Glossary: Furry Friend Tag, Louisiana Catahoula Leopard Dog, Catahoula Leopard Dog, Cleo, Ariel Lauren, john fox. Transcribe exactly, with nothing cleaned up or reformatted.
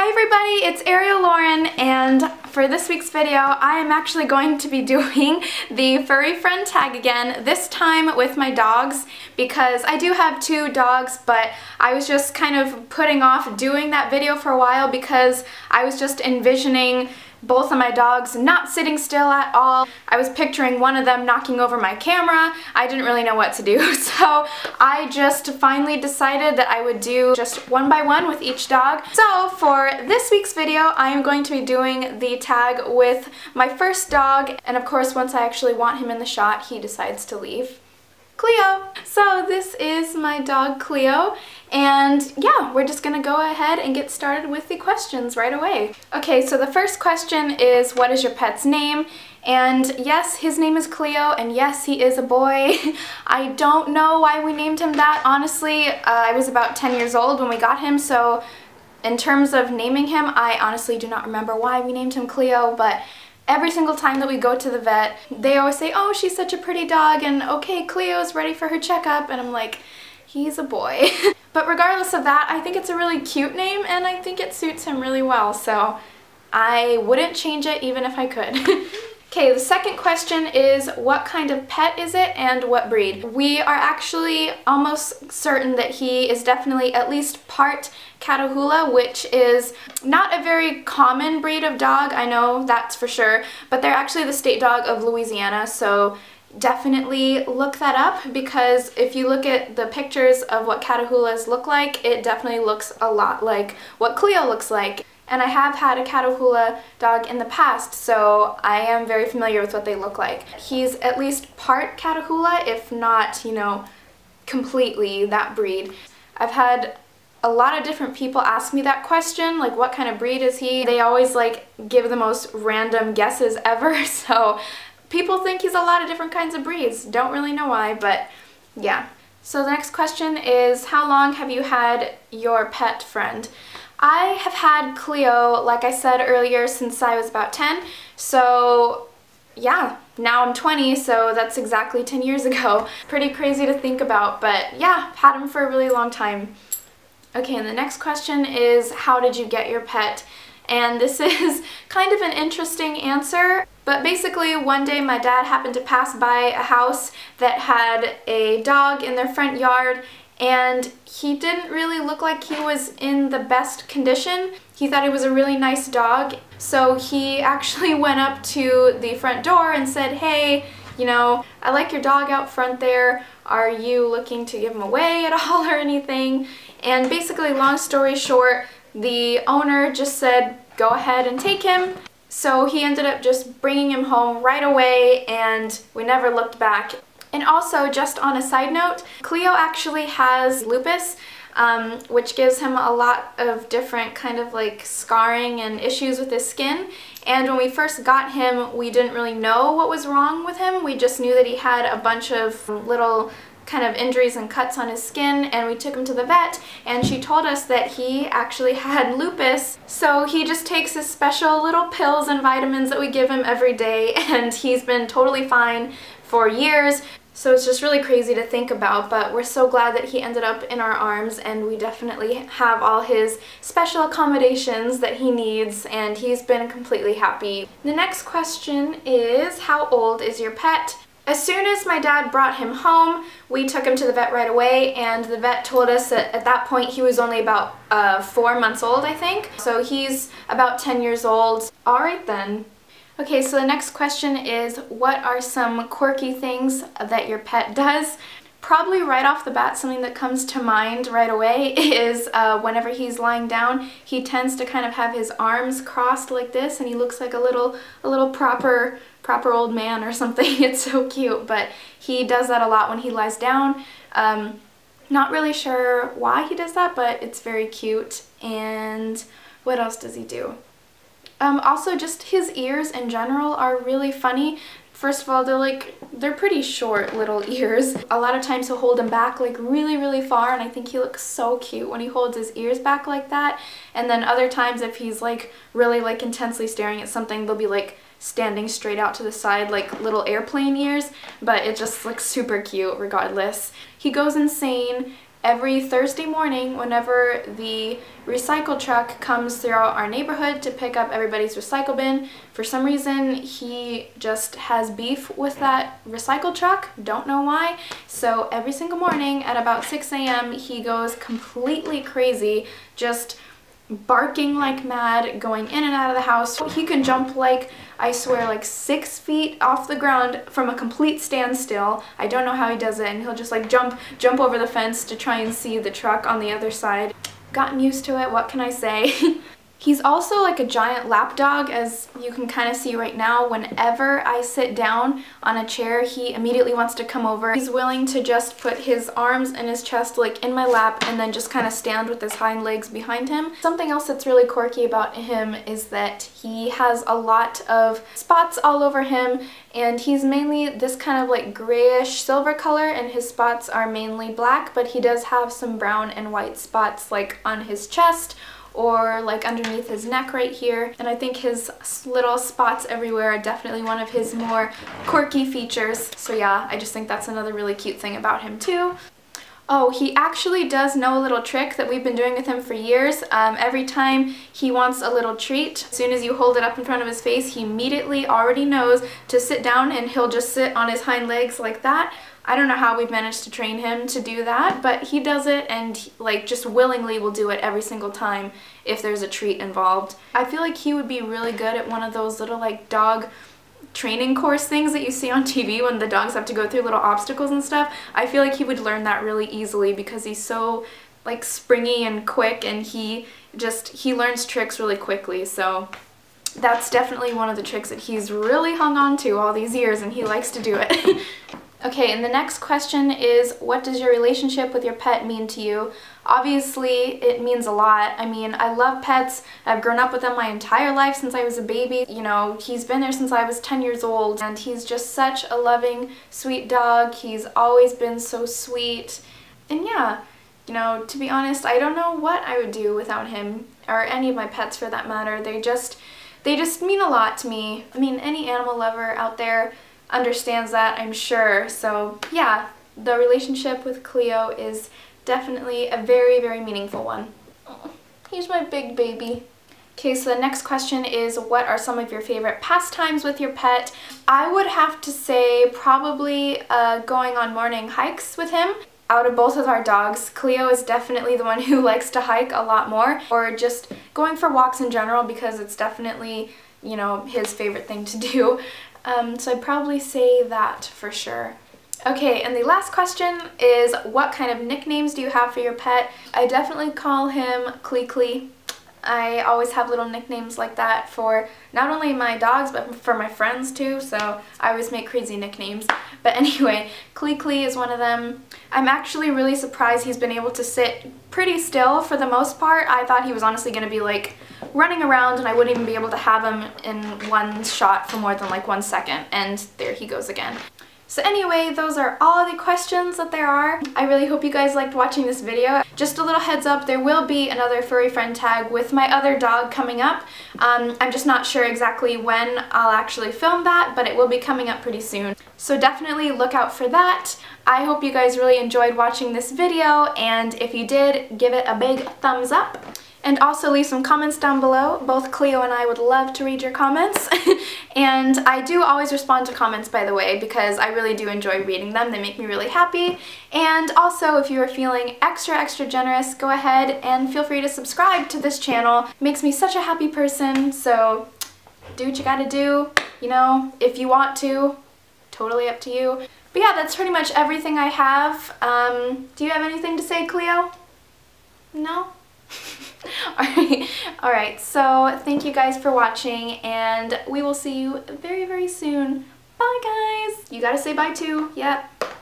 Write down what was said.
Hi everybody, it's Ariel Lauren, and for this week's video I am actually going to be doing the furry friend tag again, this time with my dogs, because I do have two dogs, but I was just kind of putting off doing that video for a while because I was just envisioning both of my dogs not sitting still at all. I was picturing one of them knocking over my camera. I didn't really know what to do, so I just finally decided that I would do just one by one with each dog. So for this week's video, I am going to be doing the tag with my first dog, and of course once I actually want him in the shot, he decides to leave. Cleo! So this is my dog Cleo, and yeah, we're just gonna go ahead and get started with the questions right away. Okay, so the first question is, what is your pet's name? And yes, his name is Cleo, and yes, he is a boy. I don't know why we named him that, honestly. Uh, I was about ten years old when we got him, so in terms of naming him, I honestly do not remember why we named him Cleo, but every single time that we go to the vet, they always say, oh, she's such a pretty dog, and okay, Cleo's ready for her checkup, and I'm like, he's a boy. But regardless of that, I think it's a really cute name, and I think it suits him really well, so I wouldn't change it even if I could. Okay, the second question is, what kind of pet is it and what breed? We are actually almost certain that he is definitely at least part Catahoula, which is not a very common breed of dog, I know that's for sure, but they're actually the state dog of Louisiana, so definitely look that up, because if you look at the pictures of what Catahoulas look like, it definitely looks a lot like what Cleo looks like. And I have had a Catahoula dog in the past, so I am very familiar with what they look like. He's at least part Catahoula, if not, you know, completely that breed. I've had a lot of different people ask me that question, like, what kind of breed is he? They always, like, give the most random guesses ever, so people think he's a lot of different kinds of breeds. Don't really know why, but yeah. So the next question is, how long have you had your pet friend? I have had Cleo, like I said earlier, since I was about ten, so yeah, now I'm twenty, so that's exactly ten years ago. Pretty crazy to think about, but yeah, had him for a really long time. Okay, and the next question is, how did you get your pet? And this is kind of an interesting answer, but basically one day my dad happened to pass by a house that had a dog in their front yard, and he didn't really look like he was in the best condition. He thought he was a really nice dog, so he actually went up to the front door and said, hey, you know, I like your dog out front there. Are you looking to give him away at all or anything? And basically, long story short, the owner just said, go ahead and take him. So he ended up just bringing him home right away, and we never looked back. And also, just on a side note, Cleo actually has lupus, um, which gives him a lot of different kind of like scarring and issues with his skin. And when we first got him, we didn't really know what was wrong with him. We just knew that he had a bunch of little kind of injuries and cuts on his skin, and we took him to the vet, and she told us that he actually had lupus. So he just takes his special little pills and vitamins that we give him every day, and he's been totally fine for years. So it's just really crazy to think about, but we're so glad that he ended up in our arms, and we definitely have all his special accommodations that he needs, and he's been completely happy. The next question is, how old is your pet? As soon as my dad brought him home, we took him to the vet right away, and the vet told us that at that point he was only about uh, four months old, I think. So he's about ten years old. All right then. Okay, so the next question is, what are some quirky things that your pet does? Probably right off the bat, something that comes to mind right away is uh, whenever he's lying down, he tends to kind of have his arms crossed like this, and he looks like a little, a little proper, proper old man or something. It's so cute, but he does that a lot when he lies down. Um, not really sure why he does that, but it's very cute. And what else does he do? Um, also, just his ears in general are really funny. First of all, they're like, they're pretty short little ears. A lot of times he'll hold them back like really, really far, and I think he looks so cute when he holds his ears back like that. And then other times if he's like really like intensely staring at something, they'll be like standing straight out to the side like little airplane ears, but it just looks super cute regardless. He goes insane Every Thursday morning, whenever the recycle truck comes throughout our neighborhood to pick up everybody's recycle bin, for some reason he just has beef with that recycle truck, don't know why. So every single morning at about six A M he goes completely crazy, just barking like mad, going in and out of the house. He can jump, like, I swear, like six feet off the ground from a complete standstill. I don't know how he does it, and he'll just like jump jump over the fence to try and see the truck on the other side. Gotten used to it, what can I say? He's also like a giant lap dog, as you can kind of see right now. Whenever I sit down on a chair, he immediately wants to come over. He's willing to just put his arms and his chest like in my lap and then just kind of stand with his hind legs behind him. Something else that's really quirky about him is that he has a lot of spots all over him, and he's mainly this kind of like grayish silver color, and his spots are mainly black, but he does have some brown and white spots like on his chest or like underneath his neck right here. And I think his little spots everywhere are definitely one of his more quirky features. So yeah, I just think that's another really cute thing about him too. Oh, he actually does know a little trick that we've been doing with him for years. Um, every time he wants a little treat, as soon as you hold it up in front of his face, he immediately already knows to sit down, and he'll just sit on his hind legs like that. I don't know how we've managed to train him to do that, but he does it, and like just willingly will do it every single time if there's a treat involved. I feel like he would be really good at one of those little like dog training course things that you see on T V when the dogs have to go through little obstacles and stuff. I feel like he would learn that really easily because he's so like springy and quick, and he just, he learns tricks really quickly. So that's definitely one of the tricks that he's really hung on to all these years, and he likes to do it. Okay, and the next question is, what does your relationship with your pet mean to you? Obviously, it means a lot. I mean, I love pets. I've grown up with them my entire life since I was a baby. You know, he's been there since I was ten years old, and he's just such a loving, sweet dog. He's always been so sweet. And yeah, you know, to be honest, I don't know what I would do without him, or any of my pets for that matter. They just, they just mean a lot to me. I mean, any animal lover out there understands that, I'm sure. So yeah, the relationship with Cleo is definitely a very, very meaningful one. Oh, he's my big baby. Okay, so the next question is, what are some of your favorite pastimes with your pet? I would have to say probably uh, going on morning hikes with him. Out of both of our dogs, Cleo is definitely the one who likes to hike a lot more, or just going for walks in general, because it's definitely, you know, his favorite thing to do. Um, so I'd probably say that for sure. Okay, and the last question is, what kind of nicknames do you have for your pet? I definitely call him Clee Clee. I always have little nicknames like that for not only my dogs, but for my friends too, so I always make crazy nicknames. But anyway, Clee Clee is one of them. I'm actually really surprised he's been able to sit pretty still for the most part. I thought he was honestly going to be like running around, and I wouldn't even be able to have him in one shot for more than like one second, and there he goes again. So anyway, those are all the questions that there are. I really hope you guys liked watching this video. Just a little heads up, there will be another furry friend tag with my other dog coming up. Um, I'm just not sure exactly when I'll actually film that, but it will be coming up pretty soon. So definitely look out for that. I hope you guys really enjoyed watching this video, and if you did, give it a big thumbs up. And also leave some comments down below. Both Cleo and I would love to read your comments. And I do always respond to comments, by the way, because I really do enjoy reading them. They make me really happy. And also, if you are feeling extra, extra generous, go ahead and feel free to subscribe to this channel. It makes me such a happy person, so do what you gotta do. You know, if you want to, totally up to you. But yeah, that's pretty much everything I have. Um, do you have anything to say, Cleo? No? Alright, all right, so thank you guys for watching, and we will see you very, very soon. Bye, guys! You gotta say bye, too. Yep.